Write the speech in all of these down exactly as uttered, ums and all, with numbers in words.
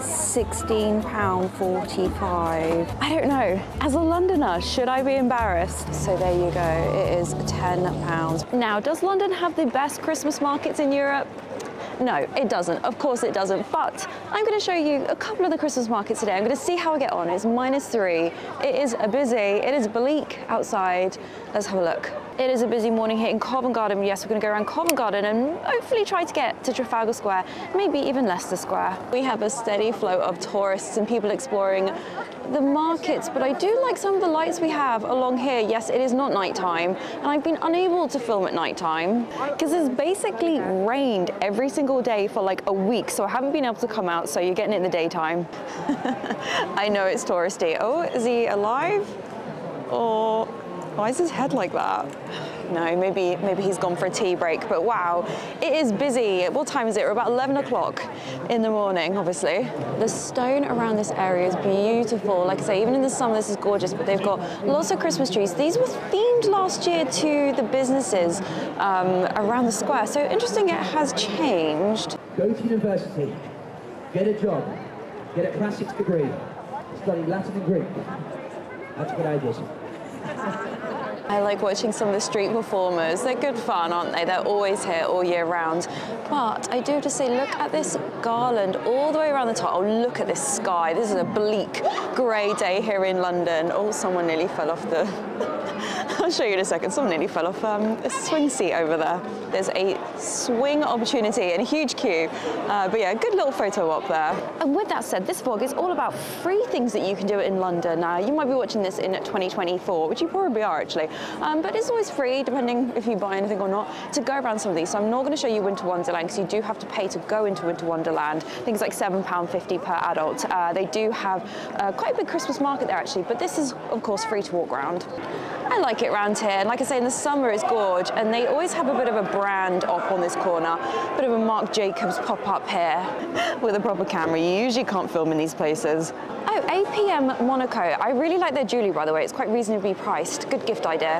sixteen pounds forty-five. I don't know. As a Londoner, should I be embarrassed? So there you go. It is ten pounds. Now, does London have the best Christmas markets in Europe? No, it doesn't. Of course it doesn't. But I'm going to show you a couple of the Christmas markets today. I'm going to see how I get on. It's minus three. It is a busy. It is bleak outside. Let's have a look. It is a busy morning here in Covent Garden. Yes, we're going to go around Covent Garden and hopefully try to get to Trafalgar Square, maybe even Leicester Square. We have a steady flow of tourists and people exploring the markets, but I do like some of the lights we have along here. Yes, it is not nighttime, and I've been unable to film at nighttime because it's basically rained every single day for like a week, so I haven't been able to come out, so you're getting it in the daytime. I know it's touristy. Oh, is he alive? Or... why is his head like that? No, maybe maybe he's gone for a tea break, but wow, it is busy. What time is it? We're about eleven o'clock in the morning, obviously. The stone around this area is beautiful. Like I say, even in the summer, this is gorgeous, but they've got lots of Christmas trees. These were themed last year to the businesses um, around the square, so interesting it has changed. Go to university, get a job, get a classics degree, study Latin and Greek. That's what I did. I like watching some of the street performers. They're good fun, aren't they? They're always here all year round. But I do have to say, look at this garland all the way around the top. Oh, look at this sky. This is a bleak, grey day here in London. Oh, someone nearly fell off the... I'll show you in a second. Someone nearly fell off um, a swing seat over there. There's a swing opportunity and a huge queue. Uh, but yeah, good little photo op there. And with that said, this vlog is all about free things that you can do in London. Now, uh, you might be watching this in twenty twenty-four, which you probably are, actually. Um, but it's always free, depending if you buy anything or not, to go around some of these. So I'm not going to show you Winter Wonderland, because you do have to pay to go into Winter Wonderland. I think it's like seven pounds fifty per adult. Uh, they do have uh, quite a big Christmas market there, actually, but this is, of course, free to walk around. I like it around here, and like I say, in the summer it's gorge, and they always have a bit of a brand up on this corner, a bit of a Marc Jacobs pop-up here with a proper camera. You usually can't film in these places. Oh, A P M Monaco. I really like their jewellery, by the way. It's quite reasonably priced. Good gift idea.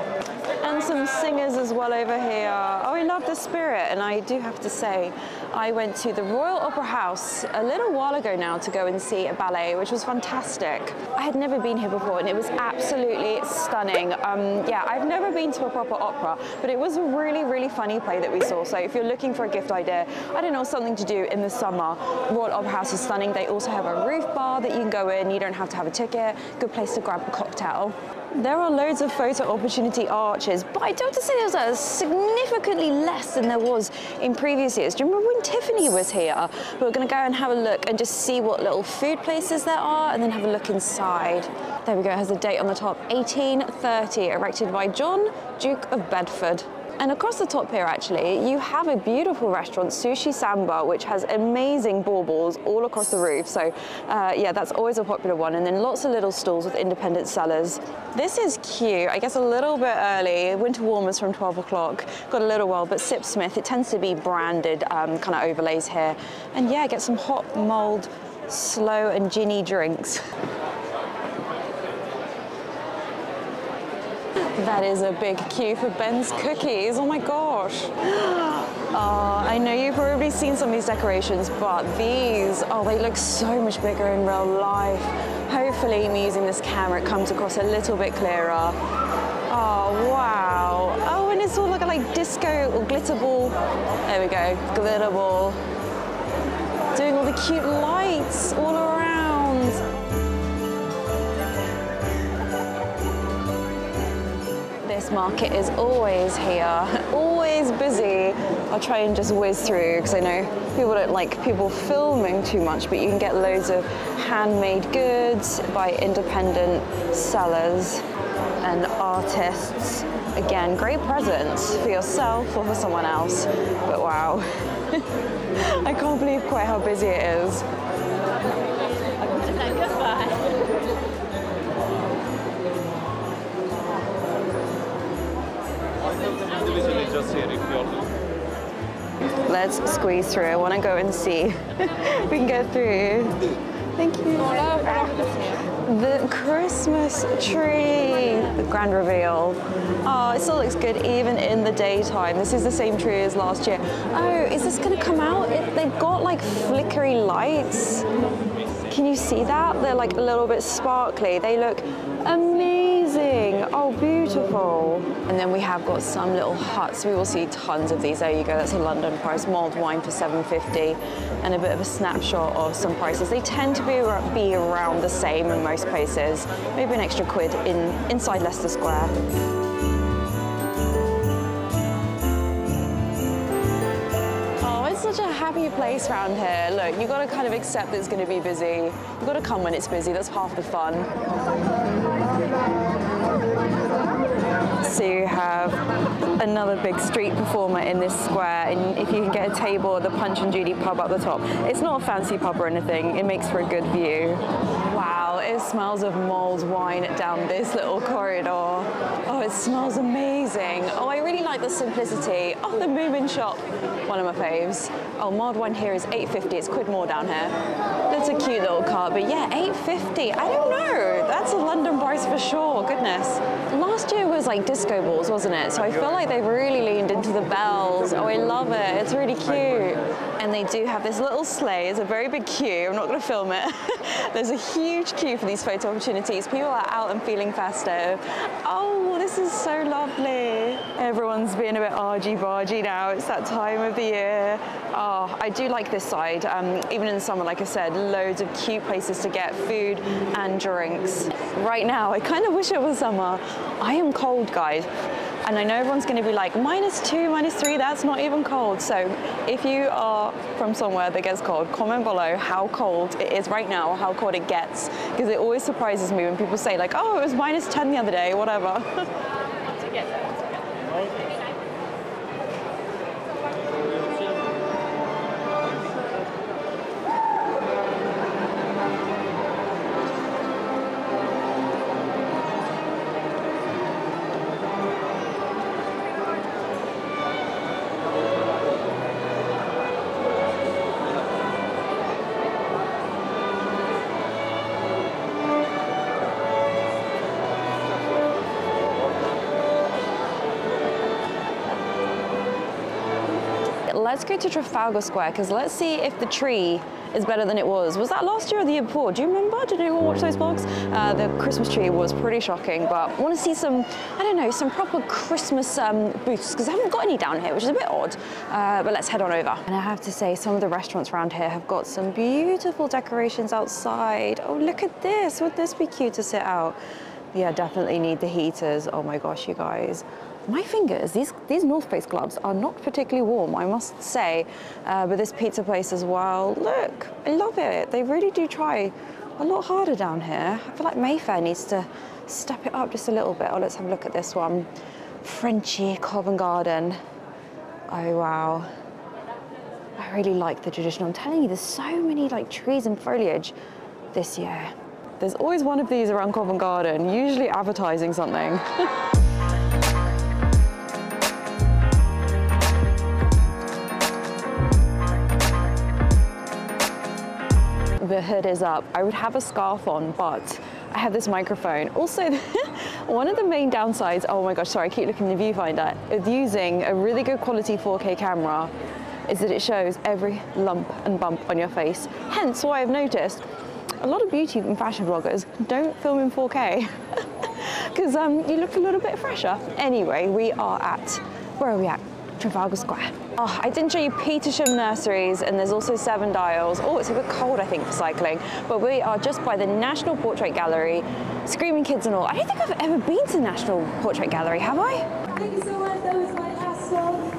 And some singers as well over here. Oh, I love the spirit, and I do have to say, I went to the Royal Opera House a little while ago now to go and see a ballet, which was fantastic. I had never been here before, and it was absolutely stunning. Um, yeah, I've never been to a proper opera, but it was a really, really funny play that we saw. So if you're looking for a gift idea, I don't know, something to do in the summer, Royal Opera House is stunning. They also have a roof bar that you can go in. You don't have to have a ticket. Good place to grab a cocktail. There are loads of photo opportunity arches, but I do have to say those are significantly less than there was in previous years. Do you remember when Tiffany was here? We were going to go and have a look and just see what little food places there are and then have a look inside. There we go, it has a date on the top, eighteen thirty, erected by John, Duke of Bedford. And across the top here, actually, you have a beautiful restaurant, Sushi Samba, which has amazing baubles all across the roof. So, uh, yeah, that's always a popular one. And then lots of little stalls with independent sellers. This is cute. I guess a little bit early. Winter warmers from twelve o'clock. Got a little while, but Sipsmith, it tends to be branded um, kind of overlays here. And, yeah, get some hot mulled, sloe and ginny drinks. That is a big queue for Ben's cookies. Oh my gosh. Uh, I know you've probably seen some of these decorations, but these, oh, they look so much bigger in real life. Hopefully, me using this camera, it comes across a little bit clearer. Oh, wow. Oh, and it's all looking like disco or glitter ball. There we go, glitter ball. Doing all the cute lights all around. This market is always here, always busy. I'll try and just whiz through because I know people don't like people filming too much, but you can get loads of handmade goods by independent sellers and artists. Again, great presents for yourself or for someone else, but wow. I can't believe quite how busy it is. Let's squeeze through. I want to go and see if we can get through. Thank you. The Christmas tree, the grand reveal. Oh, it still looks good even in the daytime. This is the same tree as last year. Oh, is this gonna come out? It, they've got like flickery lights. Can you see that? They're like a little bit sparkly. They look amazing. Oh, beautiful. And then we have got some little huts. We will see tons of these. There you go, that's a London price. Mulled wine for seven pounds fifty and a bit of a snapshot of some prices. They tend to be, be around the same in most places. Maybe an extra quid in inside Leicester Square. Such a happy place around here. Look, you've got to kind of accept that it's going to be busy. You've got to come when it's busy. That's half the fun. So you have another big street performer in this square, and if you can get a table at the Punch and Judy pub up the top. It's not a fancy pub or anything. It makes for a good view. Wow, it smells of mulled wine down this little corridor. Oh, it smells amazing. Oh, I really like the simplicity. Oh, the Moomin shop. One of my faves. Oh, mulled wine here is eight pounds fifty. It's a quid more down here. That's a cute little cart, but yeah, eight pounds fifty. I don't know. That's a London price for sure. Goodness. Last year was like disco balls, wasn't it? So I feel like they've really leaned into the bells. Oh, I love it. It's really cute. And they do have this little sleigh. It's a very big queue. I'm not going to film it. There's a huge queue for these photo opportunities. People are out and feeling festive. Oh, this is so lovely. Everyone's being a bit argy-bargy now. It's that time of the year. Oh, I do like this side. Um, even in summer, like I said, loads of cute places to get food and drinks. Right now, I kind of wish it was summer. I am cold, guys. And I know everyone's going to be like, minus two, minus three, that's not even cold. So if you are from somewhere that gets cold, comment below how cold it is right now, or how cold it gets. Because it always surprises me when people say like, oh, it was minus ten the other day, whatever. Let's go to Trafalgar Square, because let's see if the tree is better than it was. Was that last year or the year before? Do you remember? Did anyone watch those vlogs? Uh, the Christmas tree was pretty shocking, but I want to see some, I don't know, some proper Christmas um, booths, because I haven't got any down here, which is a bit odd, uh, but let's head on over. And I have to say, some of the restaurants around here have got some beautiful decorations outside. Oh, look at this. Would this be cute to sit out? Yeah, definitely need the heaters. Oh my gosh, you guys. My fingers, these, these North Face gloves are not particularly warm, I must say. Uh, but this pizza place as well, look, I love it. They really do try a lot harder down here. I feel like Mayfair needs to step it up just a little bit. Oh, let's have a look at this one. Frenchy Covent Garden. Oh, wow. I really like the traditional. I'm telling you, there's so many like trees and foliage this year. There's always one of these around Covent Garden, usually advertising something. The hood is up. I would have a scarf on, but I have this microphone. Also, one of the main downsides, oh my gosh, sorry, I keep looking in the viewfinder, of using a really good quality four K camera is that it shows every lump and bump on your face. Hence why I've noticed a lot of beauty and fashion vloggers don't film in four K because um, you look a little bit fresher. Anyway, we are at, where are we at? Trafalgar Square. Oh, I didn't show you Petersham Nurseries, and there's also Seven Dials. Oh, it's a bit cold, I think, for cycling. But we are just by the National Portrait Gallery. Screaming kids and all. I don't think I've ever been to the National Portrait Gallery, have I? Thank you so much. That was my last song.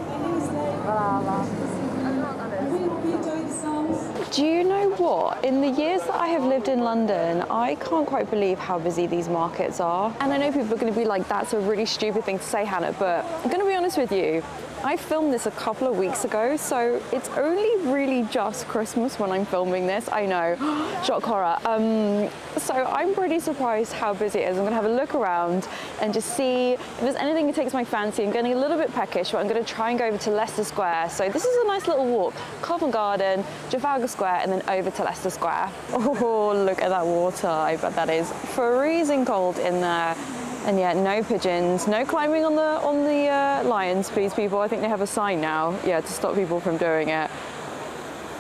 My name's Nate. We enjoyed the songs. Do you know what? In the years that I have lived in London, I can't quite believe how busy these markets are. And I know people are going to be like, that's a really stupid thing to say, Hannah, but I'm going to be honest with you. I filmed this a couple of weeks ago, so it's only really just Christmas when I'm filming this. I know, shock horror. Um, so I'm pretty surprised how busy it is. I'm gonna have a look around and just see if there's anything that takes my fancy. I'm getting a little bit peckish, but I'm gonna try and go over to Leicester Square. So this is a nice little walk. Covent Garden, Trafalgar Square, and then over over to Leicester Square. Oh, look at that water. I bet that is freezing cold in there. And yet, no pigeons, no climbing on the on the uh, lions, please, people. I think they have a sign now, yeah, to stop people from doing it.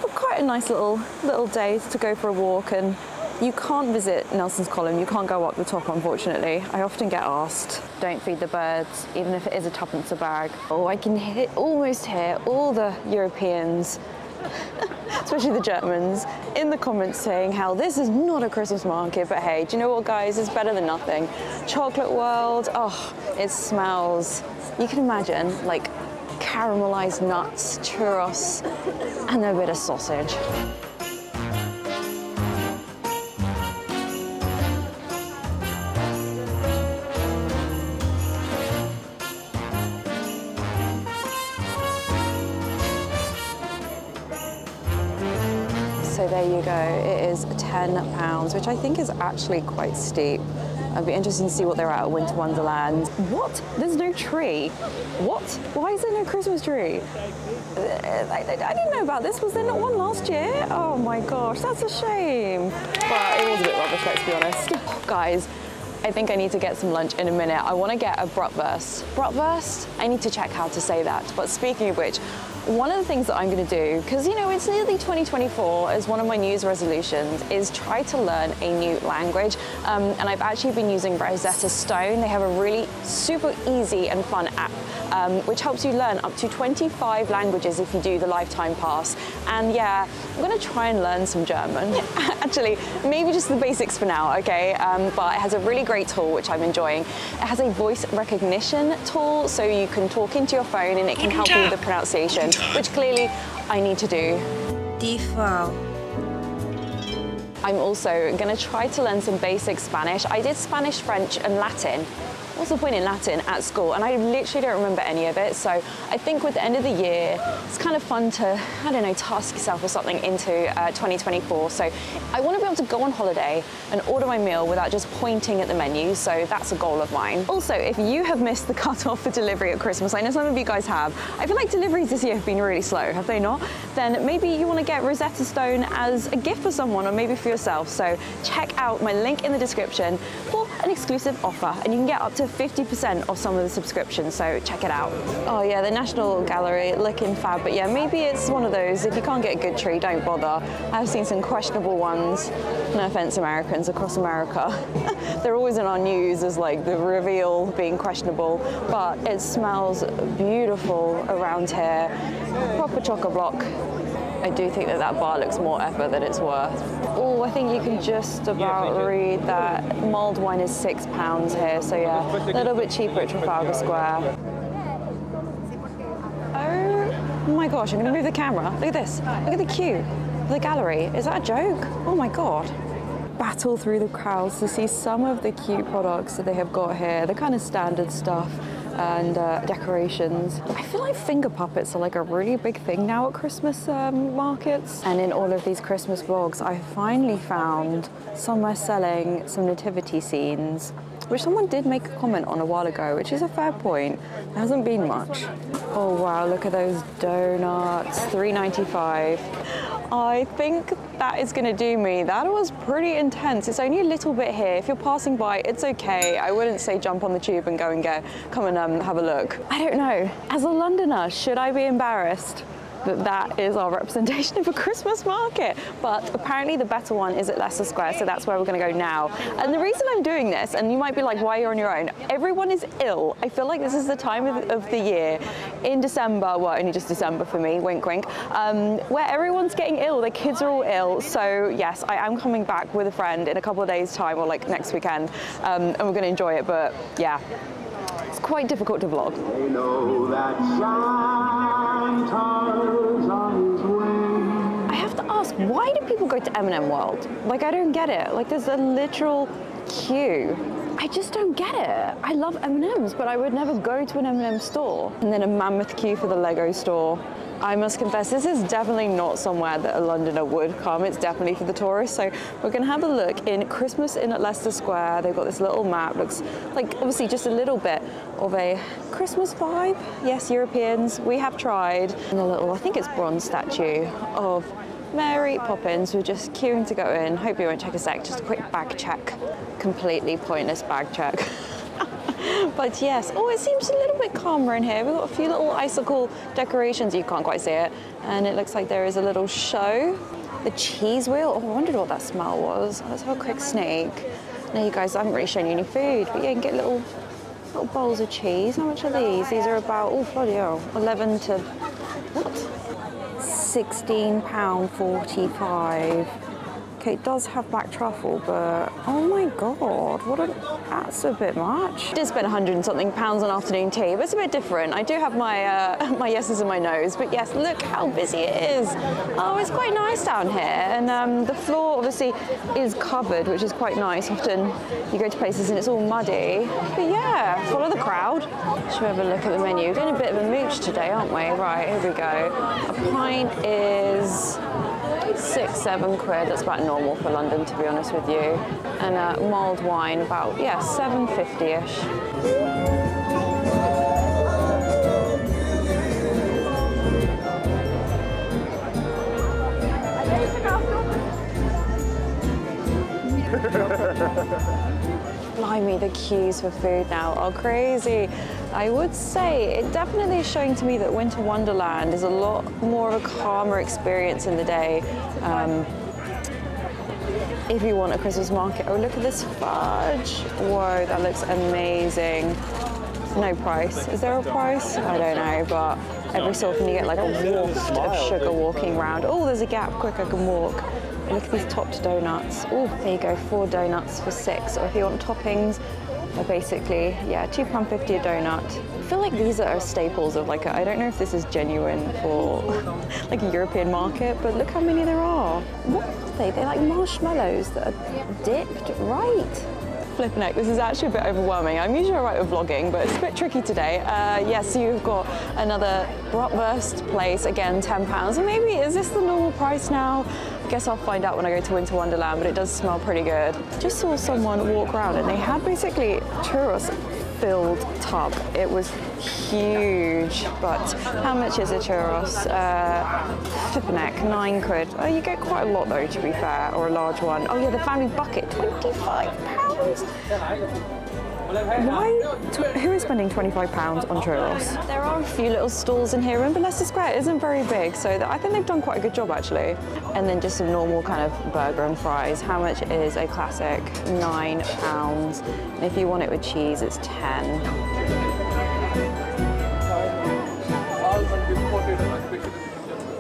But quite a nice little little day to go for a walk, and you can't visit Nelson's Column. You can't go up the top, unfortunately. I often get asked, don't feed the birds, even if it is a tuppence a bag. Oh, I can hear, almost hear all the Europeans, especially the Germans, in the comments saying how this is not a Christmas market, but hey, do you know what, guys? It's better than nothing. Chocolate World, oh, it smells. You can imagine, like, caramelized nuts, churros, and a bit of sausage. So there you go, it is ten pounds, which I think is actually quite steep. I'd be interested to see what they're at at Winter Wonderland. What? There's no tree. What? Why is there no Christmas tree? I, I, I didn't know about this. Was there not one last year? Oh my gosh, that's a shame. But it was a bit rubbish, let's be honest. Oh, guys, I think I need to get some lunch in a minute. I want to get a bratwurst. Bratwurst? I need to check how to say that. But speaking of which, one of the things that I'm going to do, because, you know, it's nearly twenty twenty-four, as one of my New Year's resolutions, is try to learn a new language. Um, and I've actually been using Rosetta Stone. They have a really super easy and fun app, um, which helps you learn up to twenty-five languages if you do the lifetime pass. And yeah, I'm going to try and learn some German. Actually, maybe just the basics for now, okay? Um, but it has a really great tool, which I'm enjoying. It has a voice recognition tool, so you can talk into your phone and it can help you with the pronunciation, which clearly I need to do. Default. I'm also gonna try to learn some basic Spanish. I did Spanish, French, and Latin. What's the point in Latin at school? And I literally don't remember any of it. So I think with the end of the year, it's kind of fun to, I don't know, task yourself or something into uh, twenty twenty-four. So I want to be able to go on holiday and order my meal without just pointing at the menu. So that's a goal of mine. Also, if you have missed the cutoff for delivery at Christmas, I know some of you guys have. I feel like deliveries this year have been really slow, have they not? Then maybe you want to get Rosetta Stone as a gift for someone or maybe for yourself. So check out my link in the description for an exclusive offer, and you can get up to fifty percent off some of the subscriptions, so check it out. Oh yeah, the National Gallery, looking fab, but yeah, maybe it's one of those, if you can't get a good tree, don't bother. I've seen some questionable ones, no offense Americans, across America. They're always in our news as like the reveal being questionable, but it smells beautiful around here, proper chock-a-block. I do think that that bar looks more effort than it's worth. Oh, I think you can just about read that. Mulled wine is six pounds here, so yeah, a little bit cheaper at Trafalgar Square. Oh my gosh, I'm gonna move the camera. Look at this, look at the queue for the gallery. Is that a joke? Oh my God. Battle through the crowds to see some of the cute products that they have got here, the kind of standard stuff and uh, decorations. I feel like finger puppets are like a really big thing now at Christmas um, markets. And in all of these Christmas vlogs, I finally found somewhere selling some nativity scenes, which someone did make a comment on a while ago, which is a fair point. There hasn't been much. Oh wow, look at those donuts, three ninety-five. I think that is gonna do me. That was pretty intense. It's only a little bit here. If you're passing by, it's okay. I wouldn't say jump on the tube and go and get, come and um, have a look. I don't know, as a Londoner, should I be embarrassed that that is our representation of a Christmas market? But apparently the better one is at Leicester Square, so that's where we're gonna go now. And the reason I'm doing this, and you might be like, why are you on your own? Everyone is ill. I feel like this is the time of, of the year, in December, well, only just December for me, wink, wink, um, where everyone's getting ill, their kids are all ill. So yes, I am coming back with a friend in a couple of days' time, or like next weekend, um, and we're gonna enjoy it, but yeah. It's quite difficult to vlog. They know that Santa's on his way. I have to ask, why do people go to M and M World? Like, I don't get it. Like, there's a literal queue. I just don't get it. I love M and M's, but I would never go to an M and M store. And then a mammoth queue for the Lego store. I must confess, this is definitely not somewhere that a Londoner would come. It's definitely for the tourists. So we're gonna have a look in Christmas Inn at Leicester Square. They've got this little map, looks like obviously just a little bit of a Christmas vibe. Yes, Europeans, we have tried. And a little, I think it's bronze statue of Mary Poppins, we're just queuing to go in. Hope you won't check us out, just a quick bag check. Completely pointless bag check. But yes, oh, it seems a little bit calmer in here. We've got a few little icicle decorations, you can't quite see it. And it looks like there is a little show. The cheese wheel, oh, I wondered what that smell was. Let's have a quick sneak. Now you guys, I haven't really shown you any food, but yeah, you can get little, little bowls of cheese. How much are these? These are about, oh, bloody hell, eleven to, what? sixteen pounds forty-five. Okay, it does have black truffle, but oh my god, what a, that's a bit much. I did spend a hundred and something pounds on afternoon tea, but it's a bit different. I do have my uh, my yeses in my nose, but yes, look how busy it is. Oh, it's quite nice down here, and um, the floor obviously is covered, which is quite nice. Often you go to places and it's all muddy, but yeah, follow the crowd. Should we have a look at the menu? We're doing a bit of a mooch today, aren't we? Right, here we go. A pint is six, seven quid. That's about normal for London, to be honest with you. And a uh, mulled wine, about, yeah, seven fifty-ish. Blimey, the queues for food now are crazy. I would say it definitely is showing to me that Winter Wonderland is a lot more of a calmer experience in the day. Um, if you want a Christmas market, oh, look at this fudge. Whoa, that looks amazing. No price. Is there a price? I don't know, but every so often you get like a waft of sugar walking around. Oh, there's a gap. Quick, I can walk. Look at these topped donuts. Oh, there you go, four donuts for six. Or if you want toppings, they're basically, yeah, two pounds fifty a donut. I feel like these are staples of like, a, I don't know if this is genuine for like a European market, but look how many there are. What are they? They're like marshmallows that are dipped, right? Flipping heck, this is actually a bit overwhelming. I'm usually all right with vlogging, but it's a bit tricky today. Uh, yes, yeah, so you've got another bratwurst place, again, ten pounds. And maybe, is this the normal price now? I guess I'll find out when I go to Winter Wonderland, but it does smell pretty good. Just saw someone walk around and they had basically churros filled tub. It was huge, but how much is a churros? Uh, flipping heck, nine quid. Oh, you get quite a lot though, to be fair, or a large one. Oh yeah, the family bucket, twenty-five pounds. Why? Who is spending twenty-five pounds on churros? There are a few little stalls in here. Remember, Leicester Square isn't very big, so I think they've done quite a good job, actually. And then just some normal kind of burger and fries. How much is a classic? Nine pounds. And if you want it with cheese, it's ten.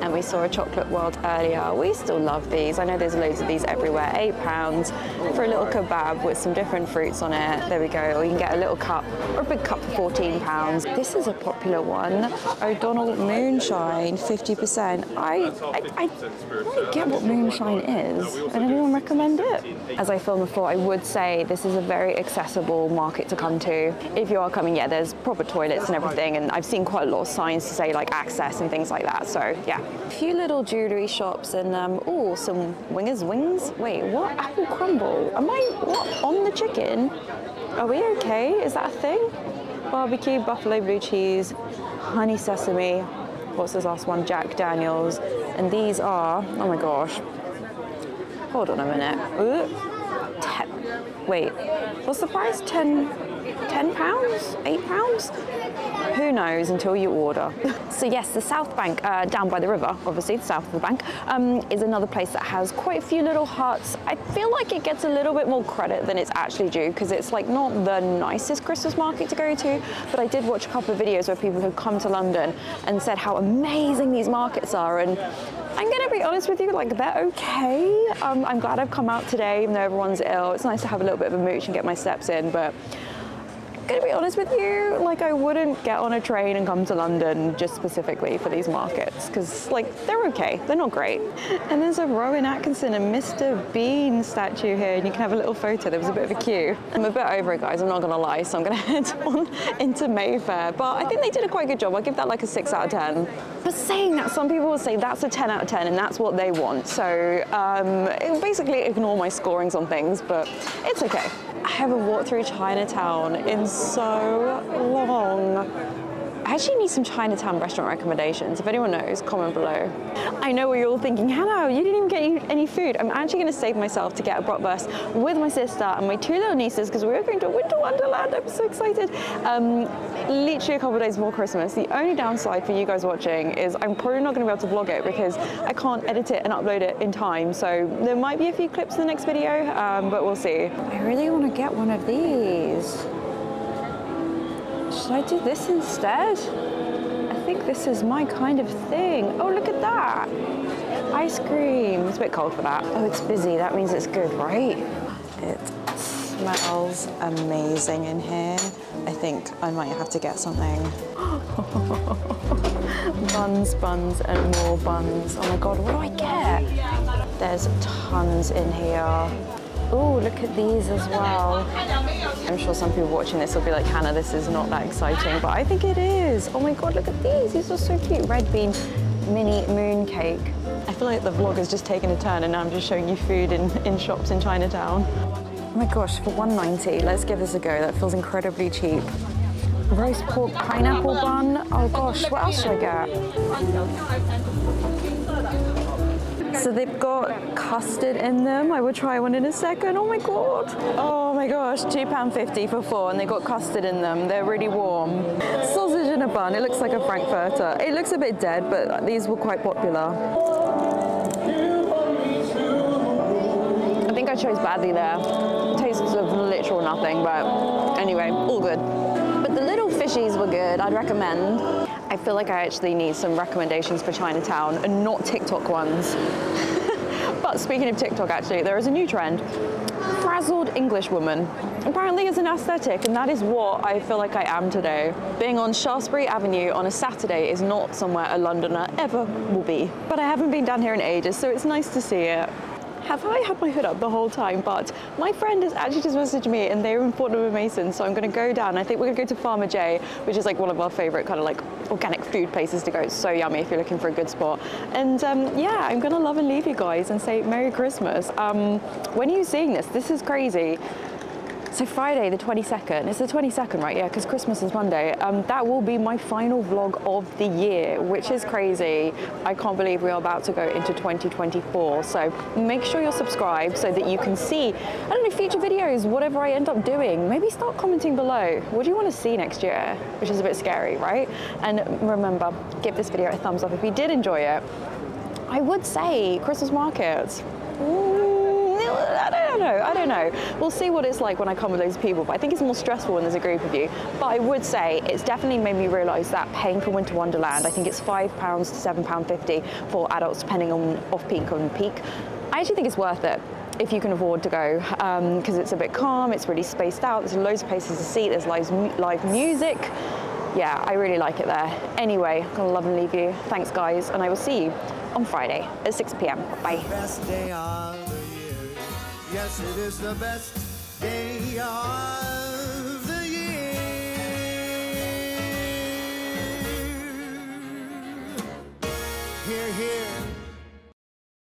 And we saw a Chocolate World earlier. We still love these. I know there's loads of these everywhere. Eight pounds for a little kebab with some different fruits on it. There we go. Or you can get a little cup or a big cup for fourteen pounds. This is a popular one. O'Donnell Moonshine, fifty percent. I, I, I don't get what moonshine is. Would anyone recommend it? As I filmed before, I would say this is a very accessible market to come to. If you are coming, yeah, there's proper toilets and everything. And I've seen quite a lot of signs to say like access and things like that. So yeah. A few little jewellery shops and, um, oh, some wingers wings. Wait, what? Apple crumble? Am I, what, on the chicken? Are we okay? Is that a thing? Barbecue, buffalo blue cheese, honey sesame. What's this last one? Jack Daniels. And these are, oh my gosh. Hold on a minute. Ooh, ten, wait, what's the price? ten? ten pounds, eight pounds? Who knows until you order. So yes, the South Bank, uh, down by the river, obviously, the south of the bank, um, is another place that has quite a few little huts. I feel like it gets a little bit more credit than it's actually due, because it's like not the nicest Christmas market to go to, but I did watch a couple of videos where people had come to London and said how amazing these markets are, and I'm gonna be honest with you, like, they're okay. Um, I'm glad I've come out today, even though everyone's ill. It's nice to have a little bit of a mooch and get my steps in, but gonna be honest with you, like, I wouldn't get on a train and come to London just specifically for these markets, because like they're okay, they're not great. And there's a Rowan Atkinson and Mister Bean statue here, and you can have a little photo. There was a bit of a queue. I'm a bit over it, guys, I'm not gonna lie, so I'm gonna head on into Mayfair, but I think they did a quite good job. I'll give that like a six out of ten. But saying that, some people will say that's a ten out of ten and that's what they want, so um, it'll basically ignore my scorings on things, but it's okay. I haven't walked through Chinatown in so long. I actually need some Chinatown restaurant recommendations. If anyone knows, comment below. I know what you're all thinking, Hannah, you didn't even get any food. I'm actually going to save myself to get a bratwurst with my sister and my two little nieces because we're going to a Winter Wonderland. I'm so excited. Um, literally a couple of days before Christmas. The only downside for you guys watching is I'm probably not going to be able to vlog it because I can't edit it and upload it in time. So there might be a few clips in the next video, um, but we'll see. I really want to get one of these. Should I do this instead? I think this is my kind of thing. Oh, look at that. Ice cream. It's a bit cold for that. Oh, it's busy. That means it's good, right? It smells amazing in here. I think I might have to get something. Buns, buns, and more buns. Oh my God, what do I get? There's tons in here. Oh, look at these as well. I'm sure some people watching this will be like, Hannah, this is not that exciting, but I think it is. Oh my God, look at these. These are so cute. Red bean mini moon cake. I feel like the vlog has just taken a turn and now I'm just showing you food in, in shops in Chinatown. Oh my gosh, for one ninety, let's give this a go. That feels incredibly cheap. Roast pork pineapple bun. Oh gosh, what else should I get? So they've got custard in them. I will try one in a second. Oh my God. Oh my gosh, two pounds fifty for four, and they've got custard in them. They're really warm. Sausage in a bun. It looks like a frankfurter. It looks a bit dead, but these were quite popular. I think I chose badly there. Tastes of literal nothing, but anyway, all good. But the little fishies were good. I'd recommend. I feel like I actually need some recommendations for Chinatown and not TikTok ones. But speaking of TikTok, actually, there is a new trend. Frazzled English woman. Apparently it's an aesthetic, and that is what I feel like I am today. Being on Shaftesbury Avenue on a Saturday is not somewhere a Londoner ever will be. But I haven't been down here in ages, so it's nice to see it. Have I had my hood up the whole time? But my friend has actually just messaged me and they're in Fortnum and Mason, so I'm gonna go down. I think we're gonna go to Farmer J, which is like one of our favorite kind of like organic food places to go. It's so yummy if you're looking for a good spot. And um, yeah, I'm gonna love and leave you guys and say Merry Christmas. Um, when are you seeing this? This is crazy. So Friday the twenty-second, it's the twenty-second, right? Yeah, because Christmas is Monday. Um, that will be my final vlog of the year, which is crazy. I can't believe we are about to go into twenty twenty-four. So make sure you're subscribed so that you can see, I don't know, future videos, whatever I end up doing. Maybe start commenting below. What do you want to see next year? Which is a bit scary, right? And remember, give this video a thumbs up if you did enjoy it. I would say Christmas markets. Ooh. I don't know, I don't know. We'll see what it's like when I come with those people, but I think it's more stressful when there's a group of you. But I would say it's definitely made me realise that paying for Winter Wonderland, I think it's five pounds to seven pounds fifty for adults, depending on off-peak and peak. I actually think it's worth it if you can afford to go, because um, it's a bit calm, it's really spaced out, there's loads of places to see, there's live, live music. Yeah, I really like it there. Anyway, I'm gonna love and leave you. Thanks, guys, and I will see you on Friday at six p m. Bye. Yes, it is the best day of the year. Here, here.